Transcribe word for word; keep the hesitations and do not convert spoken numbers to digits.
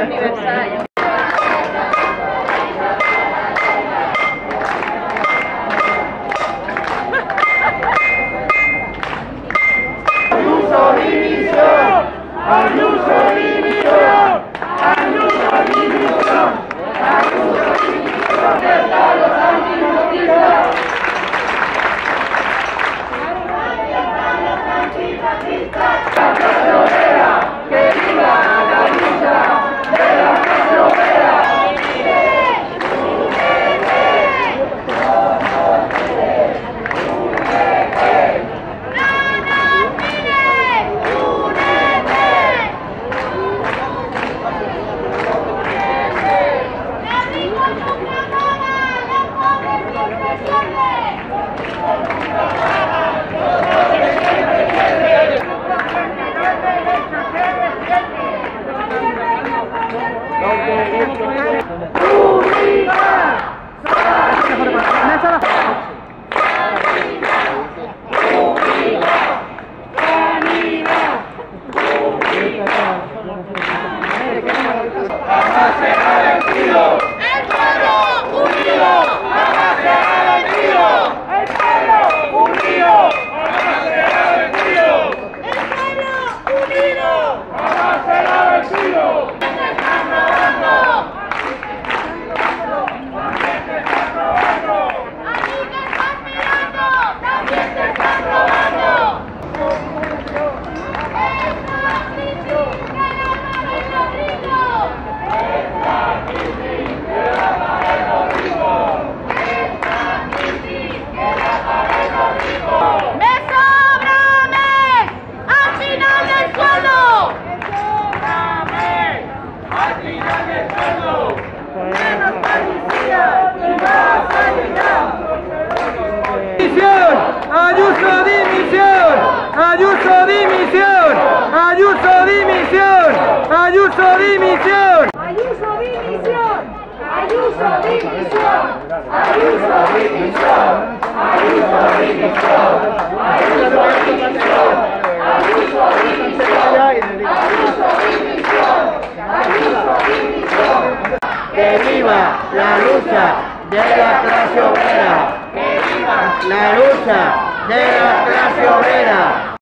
aniversario. Ayuso dimisión, Ayuso dimisión, Ayuso dimisión, Ayuso dimisión, que están los antipatistas. Ayuso dimisión, Ayuso dimisión, Ayuso dimisión, Ayuso dimisión, Ayuso dimisión, Ayuso dimisión, Ayuso dimisión, Ayuso dimisión, Ayuso dimisión, Ayuso dimisión, Ayuso dimisión, Ayuso dimisión. Que viva la lucha de la clase obrera. La lucha de la clase obrera.